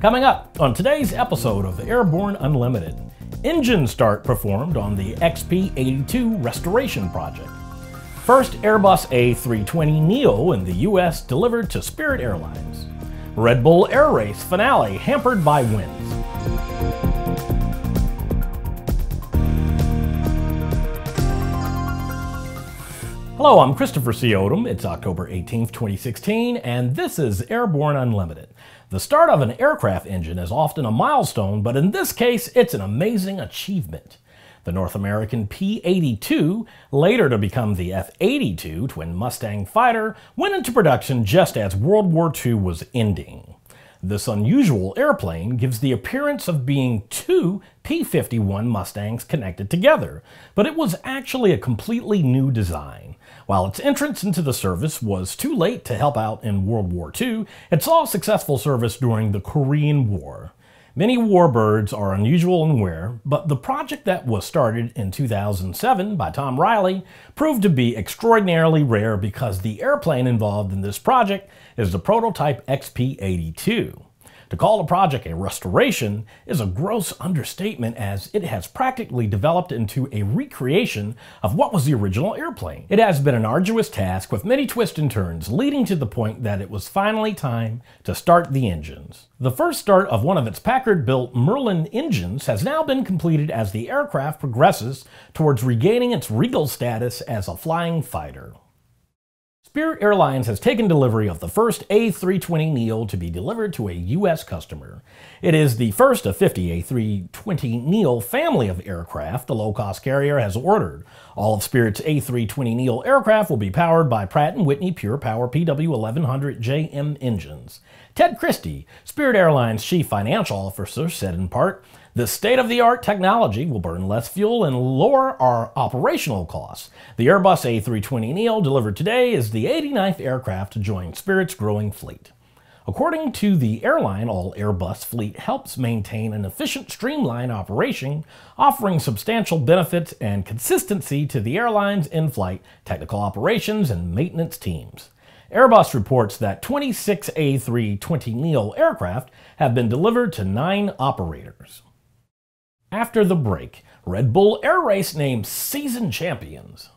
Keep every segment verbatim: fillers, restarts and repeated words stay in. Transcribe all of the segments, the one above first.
Coming up on today's episode of Airborne Unlimited, engine start performed on the X P eighty-two restoration project. First Airbus A three twenty neo in the U S delivered to Spirit Airlines. Red Bull Air Race finale hampered by winds. Hello, I'm Christopher C. Odom. It's October eighteenth, twenty sixteen, and this is Airborne Unlimited. The start of an aircraft engine is often a milestone, but in this case, it's an amazing achievement. The North American P eighty-two, later to become the F eighty-two Twin Mustang fighter, went into production just as World War Two was ending. This unusual airplane gives the appearance of being two P fifty-one Mustangs connected together, but it was actually a completely new design. While its entrance into the service was too late to help out in World War Two, it saw successful service during the Korean War. Many warbirds are unusual in wear, but the project that was started in two thousand seven by Tom Riley proved to be extraordinarily rare because the airplane involved in this project is the prototype X P eighty-two. To call the project a restoration is a gross understatement, as it has practically developed into a recreation of what was the original airplane. It has been an arduous task with many twists and turns, leading to the point that it was finally time to start the engines. The first start of one of its Packard-built Merlin engines has now been completed as the aircraft progresses towards regaining its regal status as a flying fighter. Spirit Airlines has taken delivery of the first A three twenty neo to be delivered to a U S customer. It is the first of fifty A three twenty neo family of aircraft the low-cost carrier has ordered. All of Spirit's A three twenty neo aircraft will be powered by Pratt and Whitney Pure Power P W eleven hundred J M engines. Ted Christie, Spirit Airlines' chief financial officer, said in part, "This state-of-the-art technology will burn less fuel and lower our operational costs. The Airbus A three twenty neo delivered today is the eighty-ninth aircraft to join Spirit's growing fleet." According to the airline, all Airbus fleet helps maintain an efficient, streamlined operation, offering substantial benefits and consistency to the airline's in-flight technical operations and maintenance teams. Airbus reports that twenty-six A three twenty neo aircraft have been delivered to nine operators. After the break, Red Bull Air Race names season champions.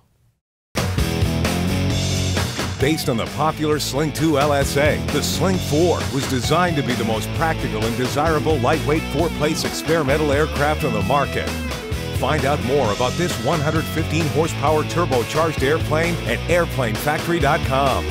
Based on the popular Sling two L S A, the Sling four was designed to be the most practical and desirable lightweight four-place experimental aircraft on the market. Find out more about this one hundred fifteen horsepower turbocharged airplane at airplane factory dot com.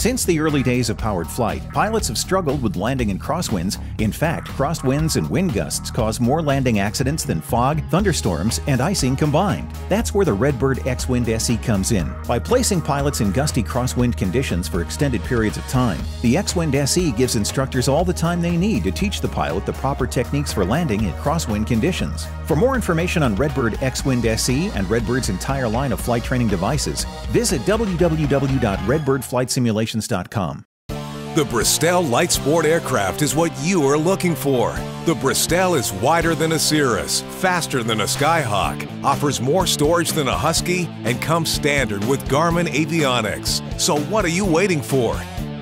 Since the early days of powered flight, pilots have struggled with landing in crosswinds. In fact, crosswinds and wind gusts cause more landing accidents than fog, thunderstorms, and icing combined. That's where the Redbird X-Wind S E comes in. By placing pilots in gusty crosswind conditions for extended periods of time, the X-Wind S E gives instructors all the time they need to teach the pilot the proper techniques for landing in crosswind conditions. For more information on Redbird X-Wind S E and Redbird's entire line of flight training devices, visit w w w dot redbird flight simulations dot com. The Bristell light sport aircraft is what you are looking for. The Bristell is wider than a Cirrus, faster than a Skyhawk, offers more storage than a Husky, and comes standard with Garmin avionics. So what are you waiting for?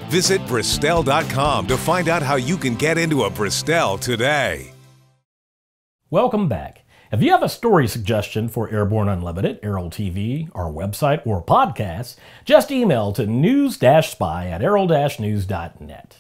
Visit bristell dot com to find out how you can get into a Bristell today. Welcome back. If you have a story suggestion for Airborne Unlimited, Aero T V, our website, or podcasts, just email to news dash spy at aero dash news dot net.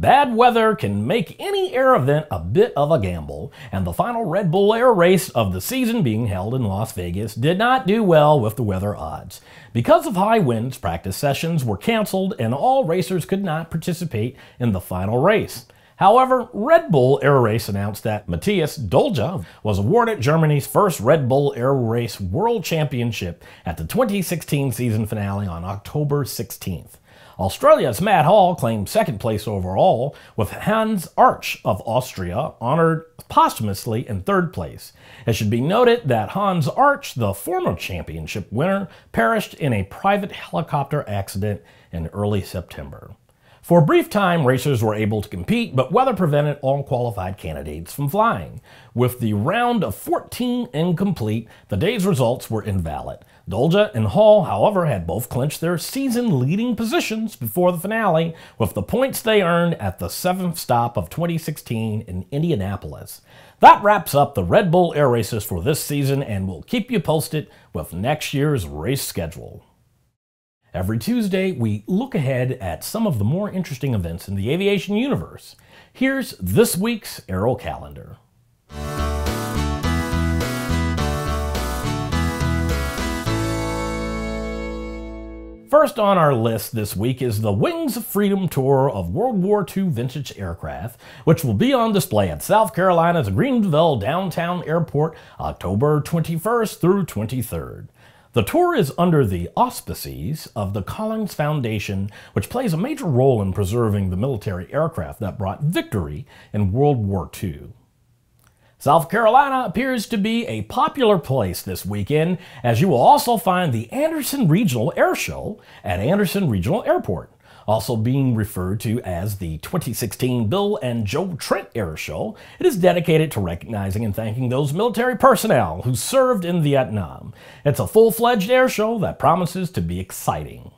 Bad weather can make any air event a bit of a gamble, and the final Red Bull Air Race of the season being held in Las Vegas did not do well with the weather odds. Because of high winds, practice sessions were canceled and all racers could not participate in the final race. However, Red Bull Air Race announced that Matthias Dolja was awarded Germany's first Red Bull Air Race World Championship at the twenty sixteen season finale on October sixteenth. Australia's Matt Hall claimed second place overall, with Hans Arch of Austria honored posthumously in third place. It should be noted that Hans Arch, the former championship winner, perished in a private helicopter accident in early September. For a brief time, racers were able to compete, but weather prevented all qualified candidates from flying. With the round of fourteen incomplete, the day's results were invalid. Dolja and Hall, however, had both clinched their season-leading positions before the finale with the points they earned at the seventh stop of twenty sixteen in Indianapolis. That wraps up the Red Bull Air Races for this season, and we'll keep you posted with next year's race schedule. Every Tuesday, we look ahead at some of the more interesting events in the aviation universe. Here's this week's Aero Calendar. First on our list this week is the Wings of Freedom Tour of World War Two vintage aircraft, which will be on display at South Carolina's Greenville Downtown Airport October twenty-first through twenty-third. The tour is under the auspices of the Collins Foundation, which plays a major role in preserving the military aircraft that brought victory in World War Two. South Carolina appears to be a popular place this weekend, as you will also find the Anderson Regional Air Show at Anderson Regional Airport, also being referred to as the twenty sixteen Bill and Joe Trent Air Show. It is dedicated to recognizing and thanking those military personnel who served in Vietnam. It's a full-fledged air show that promises to be exciting.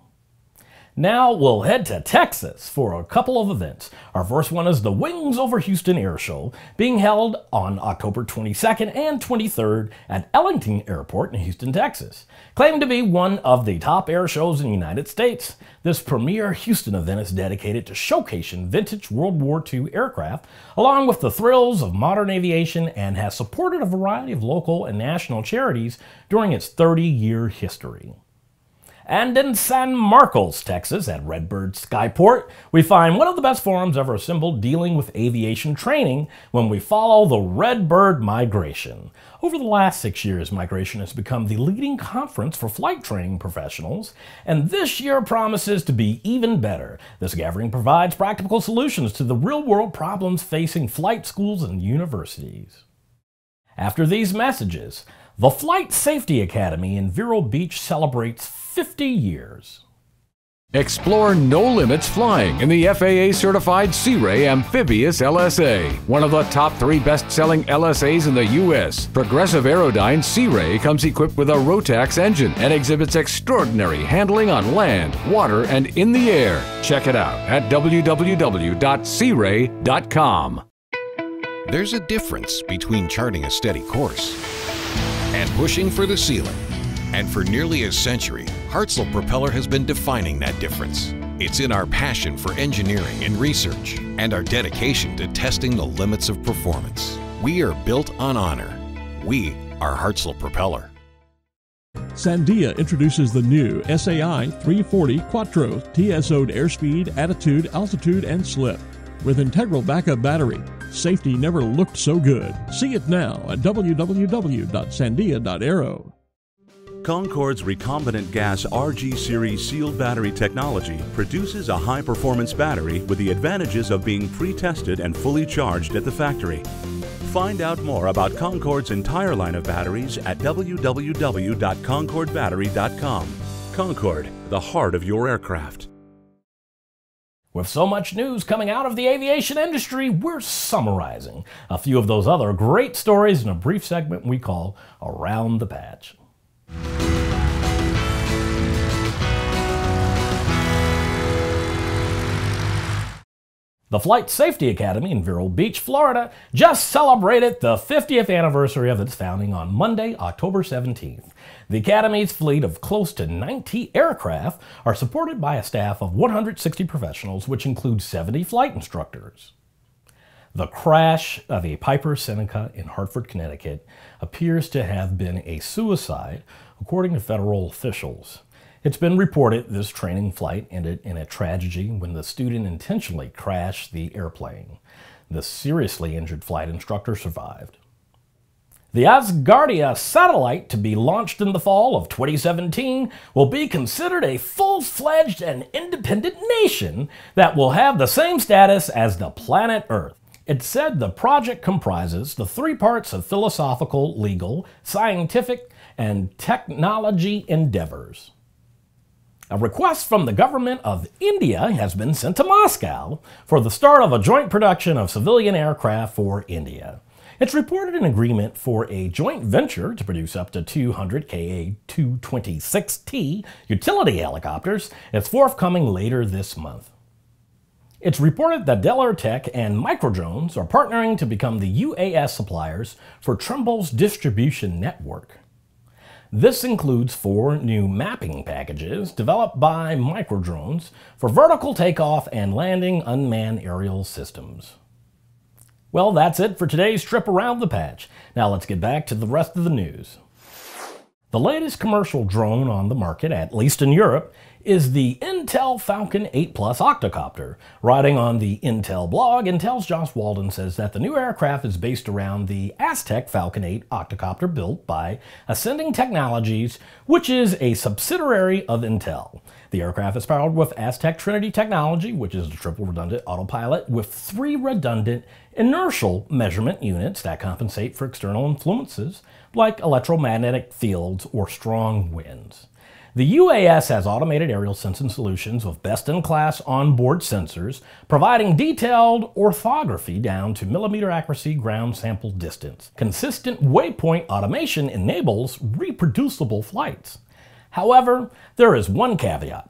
Now we'll head to Texas for a couple of events. Our first one is the Wings Over Houston Air Show, being held on October twenty-second and twenty-third at Ellington Airport in Houston, Texas. Claimed to be one of the top air shows in the United States, this premier Houston event is dedicated to showcasing vintage World War Two aircraft, along with the thrills of modern aviation, and has supported a variety of local and national charities during its thirty-year history. And in San Marcos, Texas, at Redbird Skyport, we find one of the best forums ever assembled dealing with aviation training when we follow the Redbird migration. Over the last six years, migration has become the leading conference for flight training professionals, and this year promises to be even better. This gathering provides practical solutions to the real-world problems facing flight schools and universities. After these messages, the Flight Safety Academy in Vero Beach celebrates fifty years. Explore no limits flying in the F A A-certified Sea Ray amphibious L S A, one of the top three best-selling L S As in the U S. Progressive Aerodyne Sea Ray comes equipped with a Rotax engine and exhibits extraordinary handling on land, water, and in the air. Check it out at w w w dot sea ray dot com. There's a difference between charting a steady course and pushing for the ceiling. And for nearly a century, Hartzell Propeller has been defining that difference. It's in our passion for engineering and research and our dedication to testing the limits of performance. We are built on honor. We are Hartzell Propeller. Sandia introduces the new S A I three forty Quattro T S O'd airspeed, attitude, altitude, and slip. With integral backup battery, safety never looked so good. See it now at w w w dot sandia dot aero. Concord's recombinant gas R G series sealed battery technology produces a high-performance battery with the advantages of being pre-tested and fully charged at the factory. Find out more about Concord's entire line of batteries at w w w dot concord battery dot com. Concord, the heart of your aircraft. With so much news coming out of the aviation industry, we're summarizing a few of those other great stories in a brief segment we call Around the Patch. The Flight Safety Academy in Vero Beach, Florida, just celebrated the fiftieth anniversary of its founding on Monday, October seventeenth. The Academy's fleet of close to ninety aircraft are supported by a staff of one hundred sixty professionals, which includes seventy flight instructors. The crash of a Piper Seneca in Hartford, Connecticut, appears to have been a suicide, according to federal officials. It's been reported this training flight ended in a tragedy when the student intentionally crashed the airplane. The seriously injured flight instructor survived. The Asgardia satellite, to be launched in the fall of twenty seventeen, will be considered a full-fledged and independent nation that will have the same status as the planet Earth. It said the project comprises the three parts of philosophical, legal, scientific, and technology endeavors. A request from the government of India has been sent to Moscow for the start of a joint production of civilian aircraft for India. It's reported an agreement for a joint venture to produce up to two hundred K A two twenty-six T utility helicopters. It's forthcoming later this month. It's reported that Delartec and Microdrones are partnering to become the U A S suppliers for Trimble's distribution network. This includes four new mapping packages developed by Microdrones for vertical takeoff and landing unmanned aerial systems. Well, that's it for today's trip around the patch. Now let's get back to the rest of the news. The latest commercial drone on the market, at least in Europe, is the Intel Falcon eight Plus Octocopter. Writing on the Intel blog, Intel's Josh Walden says that the new aircraft is based around the Aztec Falcon eight Octocopter built by Ascending Technologies, which is a subsidiary of Intel. The aircraft is powered with Aztec Trinity technology, which is the triple redundant autopilot with three redundant inertial measurement units that compensate for external influences like electromagnetic fields or strong winds. The U A S has automated aerial sensing solutions with best-in-class onboard sensors, providing detailed orthography down to millimeter accuracy ground sample distance. Consistent waypoint automation enables reproducible flights. However, there is one caveat.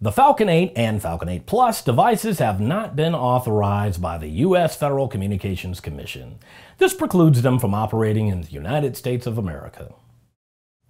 The Falcon eight and Falcon eight Plus devices have not been authorized by the U S Federal Communications Commission. This precludes them from operating in the United States of America.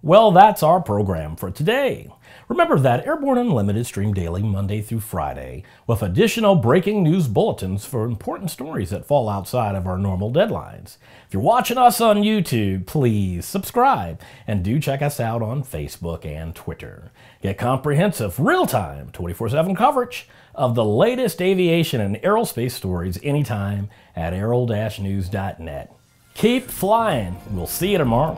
Well, that's our program for today. Remember that Airborne Unlimited is streamed daily Monday through Friday with additional breaking news bulletins for important stories that fall outside of our normal deadlines. If you're watching us on YouTube, please subscribe and do check us out on Facebook and Twitter. Get comprehensive, real-time, twenty-four seven coverage of the latest aviation and aerospace stories anytime at aero dash news dot net. Keep flying. We'll see you tomorrow.